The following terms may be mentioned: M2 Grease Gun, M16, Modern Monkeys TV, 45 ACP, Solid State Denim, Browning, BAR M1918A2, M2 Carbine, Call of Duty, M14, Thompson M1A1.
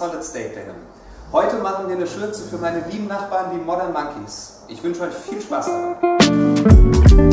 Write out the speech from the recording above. Solid State Denim. Heute machen wir eine Schürze für meine lieben Nachbarn, die Modern Monkeys. Ich wünsche euch viel Spaß dabei.